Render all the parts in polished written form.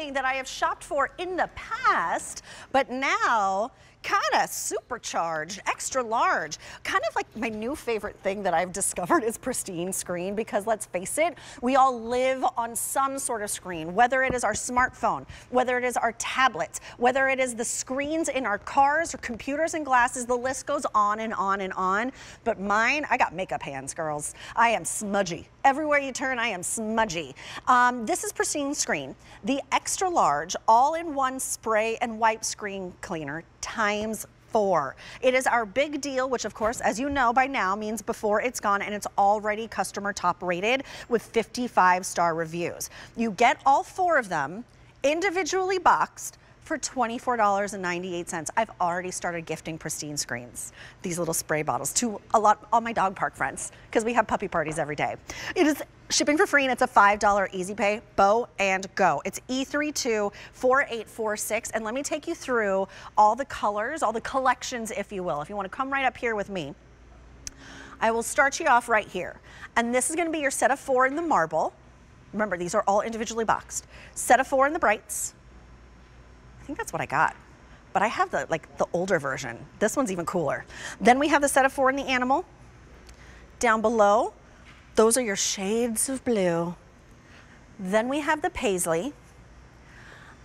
something that I have shopped for in the past, but now kind of supercharged, extra large. Kind of like my new favorite thing that I've discovered is Pristine Screen, because let's face it, we all live on some sort of screen, whether it is our smartphone, whether it is our tablets, whether it is the screens in our cars or computers and glasses, the list goes on and on and on. But mine, I got makeup hands, girls. I am smudgy. Everywhere you turn, I am smudgy. This is Pristine Screen, the extra large, all-in-one spray and wipe screen cleaner, times 4. It is our big deal, which of course, as you know by now, means before it's gone, and it's already customer top rated with 55-star reviews. You get all 4 of them individually boxed for $24.98. I've already started gifting Pristine Screens, these little spray bottles, to all my dog park friends, because we have puppy parties every day. It is shipping for free, and it's a $5 easy pay. Bow and go. It's E324846, and let me take you through all the colors, all the collections, if you will. If you want to come right up here with me, I will start you off right here. And this is going to be your set of 4 in the marble. Remember, these are all individually boxed. Set of 4 in the brights. I think that's what I got, but I have the older version. This one's even cooler. Then we have the set of 4 in the animal. Down below, those are your shades of blue. Then we have the paisley,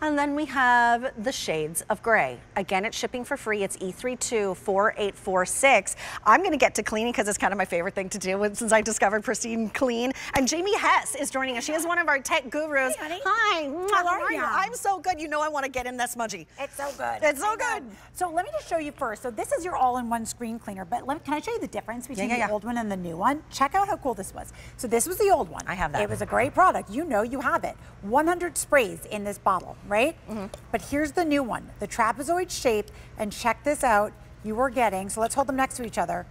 and then we have the shades of gray. Again, it's shipping for free. It's E324846. I'm going to get to cleaning because it's kind of my favorite thing to do since I discovered Pristine Clean. And Jamie Hess is joining us. She is one of our tech gurus. Hey, honey. Hi. How are you? I'm so good. You know I want to get in that smudgy. It's so good. It's so good. So let me just show you first. So this is your all-in-one screen cleaner. But can I show you the difference between the old one and the new one? Check out how cool this was. So this was the old one. I have that. It was a great product. You know you have it. 100 sprays in this bottle. Right? Mm-hmm. But here's the new one, the trapezoid shape, and check this out. You are getting, so let's hold them next to each other,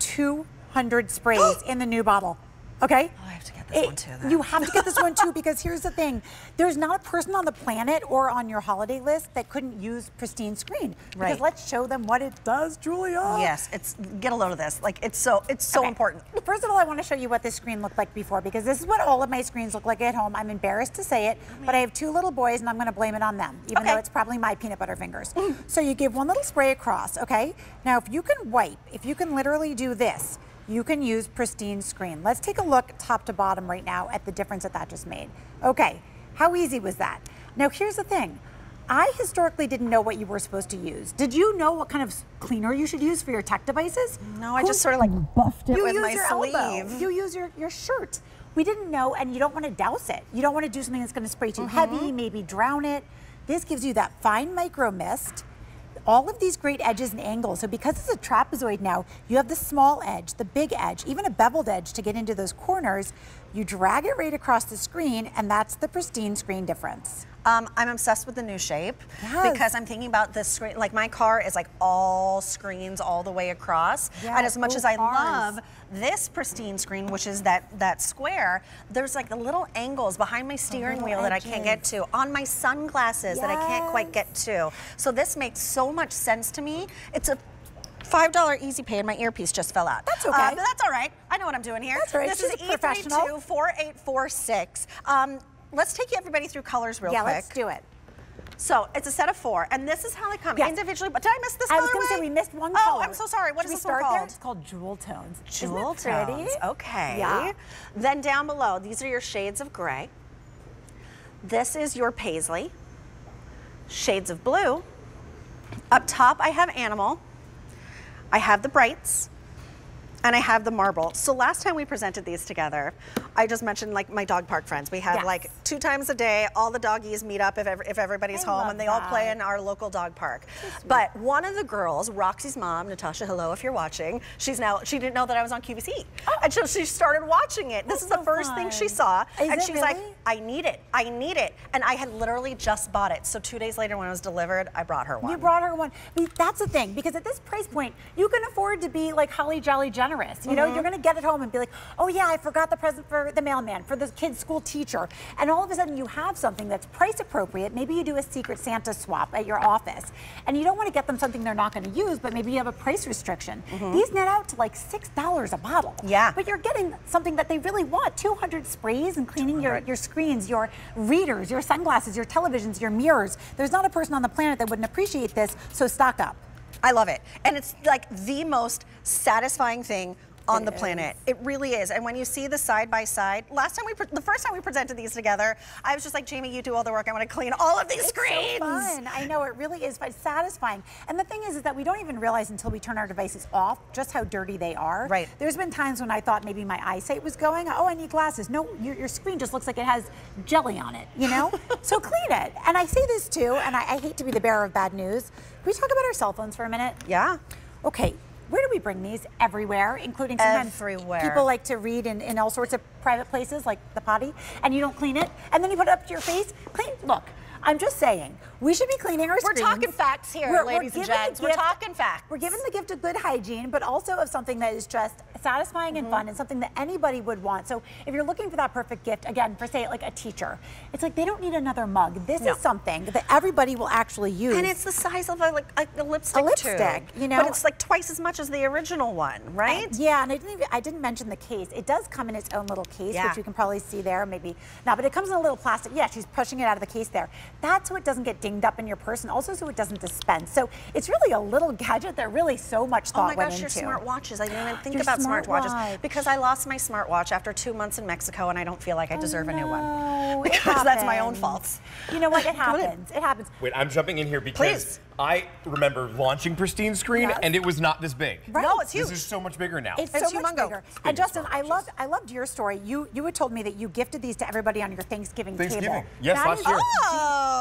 200 sprays in the new bottle. Okay? Oh, I have to get this one too. Then. You have to get this one too, because here's the thing. There's not a person on the planet or on your holiday list that couldn't use Pristine Screen. Right. Because let's show them what it does, Julia. Yes, get a load of this. Like, it's so important. First of all, I want to show you what this screen looked like before, because this is what all of my screens look like at home. I'm embarrassed to say it, but I have 2 little boys and I'm going to blame it on them, even though it's probably my peanut butter fingers. So you give one little spray across, okay? Now, if you can wipe, if you can literally do this, you can use Pristine Screen. Let's take a look top to bottom right now at the difference that that just made. Okay, how easy was that? Now here's the thing. I historically didn't know what you were supposed to use. Did you know what kind of cleaner you should use for your tech devices? No, I just sort of like buffed it with my sleeve. You use your shirt. We didn't know, and you don't want to douse it. You don't want to do something that's going to spray too heavy, maybe drown it. This gives you that fine micro mist. All of these great edges and angles. So because it's a trapezoid now, you have the small edge, the big edge, even a beveled edge to get into those corners. You drag it right across the screen, and that's the Pristine Screen difference. I'm obsessed with the new shape because I'm thinking about this screen. Like my car is like all screens all the way across. Yes, and as much as I love this Pristine Screen, which is that square, there's like the little angles behind my steering wheel that I can't get to, on my sunglasses that I can't quite get to. So this makes so much sense to me. It's a $5 easy pay, and my earpiece just fell out. That's okay. But that's all right. I know what I'm doing here. That's right. This is E324846. Let's take everybody through colors real quick. Yeah, let's do it. So it's a set of 4, and this is how they come individually. But did I miss this colorway? I was going to say we missed one color. Oh, I'm so sorry. What is this one called? It's called Jewel Tones. Jewel Tones. Okay. Yeah. Then down below, these are your shades of gray. This is your paisley. Shades of blue. Up top, I have animal. I have the brights. And I have the marble. So last time we presented these together, I just mentioned like my dog park friends. We have like 2 times a day, all the doggies meet up if everybody's home, and they all play in our local dog park. But one of the girls, Roxy's mom, Natasha, hello if you're watching, she didn't know that I was on QVC. Oh. And so she started watching it. This is the first thing she saw. And she's like, I need it, I need it. And I had literally just bought it. So 2 days later when it was delivered, I brought her one. You brought her one. I mean, that's the thing, because at this price point, you can afford to be like Holly Jolly Jenner generous. You know, you're going to get it home and be like, oh yeah, I forgot the present for the mailman, for the kid's school teacher. And all of a sudden you have something that's price appropriate. Maybe you do a Secret Santa swap at your office. And you don't want to get them something they're not going to use, but maybe you have a price restriction. These net out to like $6 a bottle. Yeah. But you're getting something that they really want. 200 sprays and cleaning your screens, your readers, your sunglasses, your televisions, your mirrors. There's not a person on the planet that wouldn't appreciate this, so stock up. I love it. And it's like the most satisfying thing on the planet. It really is. And when you see the side by side, the first time we presented these together, I was just like, Jamie, you do all the work. I want to clean all of these screens. So fun. I know, it really is satisfying. And the thing is that we don't even realize until we turn our devices off just how dirty they are. Right. There's been times when I thought maybe my eyesight was going. Oh, I need glasses. No, your screen just looks like it has jelly on it, you know? So clean it. And I say this too, and I hate to be the bearer of bad news. Can we talk about our cell phones for a minute? Yeah. Okay. Where do we bring these? Everywhere, including sometimes people like to read in all sorts of private places, like the potty, and you don't clean it, and then you put it up to your face. Clean. Look, I'm just saying, we should be cleaning our screens. We're talking facts here, ladies and gents. We're talking facts. We're giving the gift of good hygiene, but also of something that is just satisfying and fun and something that anybody would want. So if you're looking for that perfect gift, again, for say like a teacher, it's like they don't need another mug. This is something that everybody will actually use. And it's the size of a lipstick tube, you know? But it's like twice as much as the original one, right? Yeah, and I didn't mention the case. It does come in its own little case, which you can probably see there, maybe not, but it comes in a little plastic. Yeah, she's pushing it out of the case there. That's so it doesn't get dinged up in your purse, and also so it doesn't dispense. So it's really a little gadget that really so much thought went into. Oh my gosh, your smart watches. I didn't even think about smart watches because I lost my smartwatch after 2 months in Mexico, and I don't feel like I deserve a new one. Because that's my own fault. You know what? It happens. It happens. Wait, I'm jumping in here because I remember launching Pristine Screen, and it was not this big. Right. No, it's huge. This is so much bigger now. It's so much bigger. And Justin, I loved your story. You had told me that you gifted these to everybody on your Thanksgiving table. Yes, last year.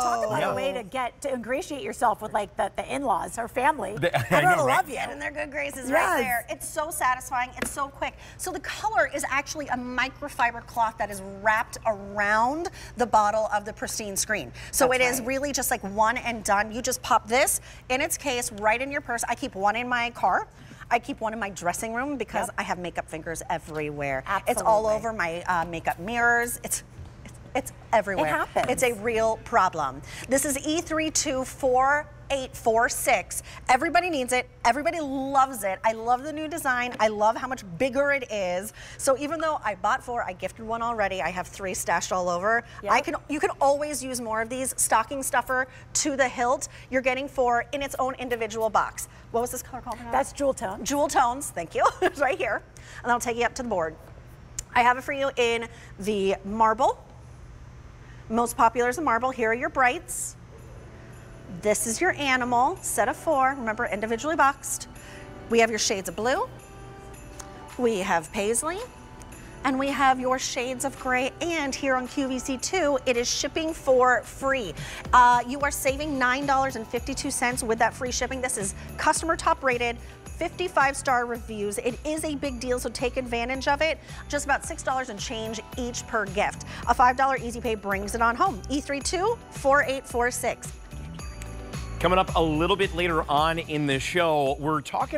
Talk about a way to get to ingratiate yourself with like the in-laws or family. I love you and their good graces right there. It's so satisfying. It's so quick. So the color is actually a microfiber cloth that is wrapped around the bottle of the Pristine Screen. So it is really just like one and done. You just pop this in its case right in your purse. I keep one in my car. I keep one in my dressing room because I have makeup fingers everywhere. Absolutely. It's all over my makeup mirrors. It's everywhere. It happens. It's a real problem. This is E324846. Everybody needs it. Everybody loves it. I love the new design. I love how much bigger it is. So even though I bought four, I gifted one already. I have three stashed all over. Yep. You can always use more of these. Stocking stuffer to the hilt. You're getting four in its own individual box. What was this color called? That's Jewel Tone. Jewel Tones. Thank you. It's right here. And I'll take you up to the board. I have it for you in the marble. Most popular is the marble. Here are your brights. This is your animal, set of four. Remember, individually boxed. We have your shades of blue. We have paisley. And we have your shades of gray, and here on QVC2, it is shipping for free. You are saving $9.52 with that free shipping. This is customer top rated, 55-star reviews. It is a big deal, so take advantage of it. Just about $6 and change each per gift. A $5 easy pay brings it on home. E324846. Coming up a little bit later on in the show, we're talking